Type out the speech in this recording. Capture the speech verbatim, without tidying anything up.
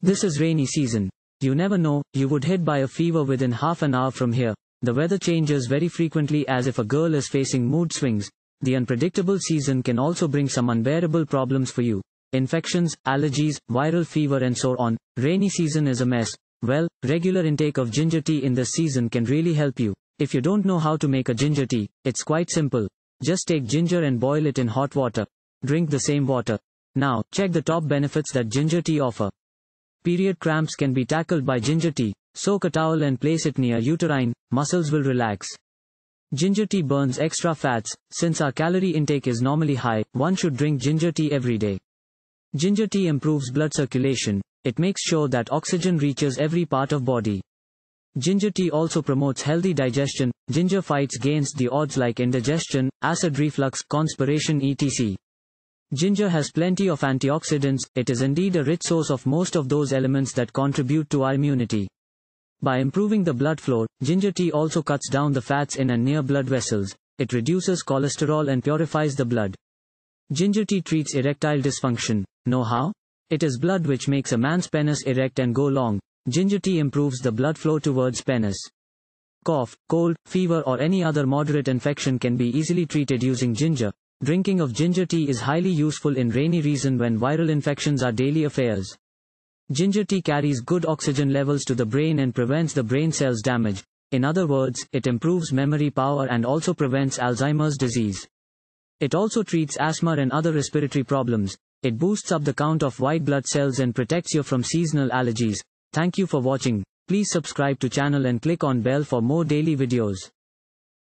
This is rainy season. You never know, you would hit by a fever within half an hour from here. The weather changes very frequently as if a girl is facing mood swings. The unpredictable season can also bring some unbearable problems for you. Infections, allergies, viral fever and so on. Rainy season is a mess. Well, regular intake of ginger tea in this season can really help you. If you don't know how to make a ginger tea, it's quite simple. Just take ginger and boil it in hot water. Drink the same water. Now, check the top benefits that ginger tea offer. Period cramps can be tackled by ginger tea. Soak a towel and place it near uterine, muscles will relax. Ginger tea burns extra fats. Since our calorie intake is normally high, one should drink ginger tea every day. Ginger tea improves blood circulation. It makes sure that oxygen reaches every part of body. Ginger tea also promotes healthy digestion. Ginger fights against the odds like indigestion, acid reflux, constipation, et cetera. Ginger has plenty of antioxidants. It is indeed a rich source of most of those elements that contribute to our immunity. By improving the blood flow, ginger tea also cuts down the fats in and near blood vessels. It reduces cholesterol and purifies the blood. Ginger tea treats erectile dysfunction. Know how? It is blood which makes a man's penis erect and go long. Ginger tea improves the blood flow towards penis. Cough, cold, fever or any other moderate infection can be easily treated using ginger. Drinking of ginger tea is highly useful in rainy season when viral infections are daily affairs. Ginger tea carries good oxygen levels to the brain and prevents the brain cells damage. In other words, it improves memory power and also prevents Alzheimer's disease. It also treats asthma and other respiratory problems. It boosts up the count of white blood cells and protects you from seasonal allergies. Thank you for watching. Please subscribe to channel and click on bell for more daily videos.